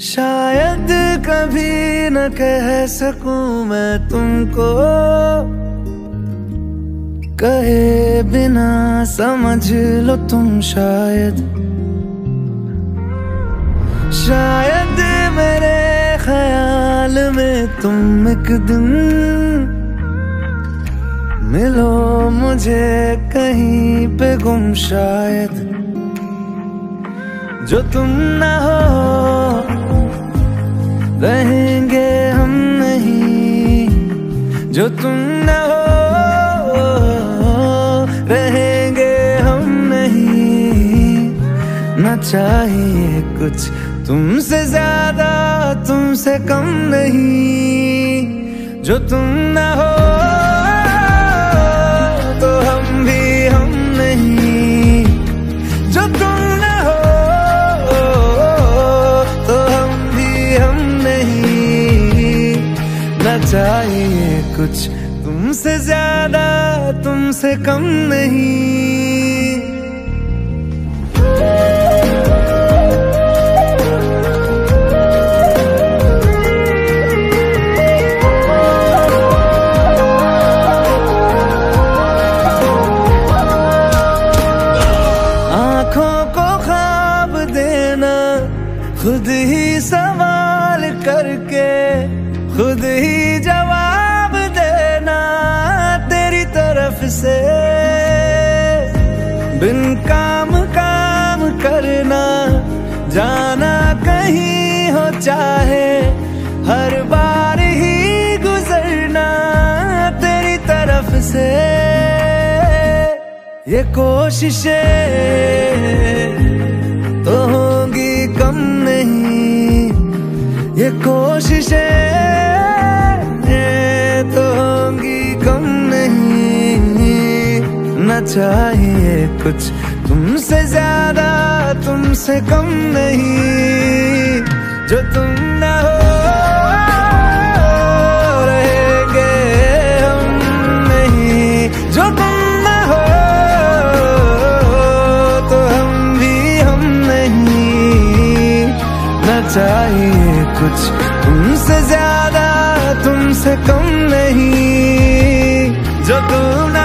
शायद कभी न कह सकूं मैं तुमको, कहे बिना समझ लो तुम शायद। शायद मेरे ख्याल में तुम एक दिन मिलो मुझे कहीं पे गुम, शायद जो तुम ना हो रहेंगे हम नहीं, जो तुम ना हो रहेंगे हम नहीं। ना चाहिए कुछ तुमसे ज्यादा तुमसे कम नहीं, जो तुम ना हो तो हम भी हम नहीं, जो तुम ना हो तो हम भी हम नहीं। ना चाहिए कुछ तुमसे ज्यादा तुमसे कम नहीं। खुद ही सवाल करके खुद ही जवाब देना, तेरी तरफ से बिन काम काम करना, जाना कहीं हो चाहे हर बार ही गुजरना। तेरी तरफ से ये कोशिशें तो होंगी कम नहीं, ये कोशिशें तो होंगी कम नहीं। ना चाहिए कुछ तुमसे ज्यादा तुमसे कम नहीं, जो तुम ना हो रहेंगे हम नहीं, जो तुम ना हो तो हम भी हम नहीं। चाहिए कुछ तुमसे ज्यादा तुमसे कम नहीं, जो तुम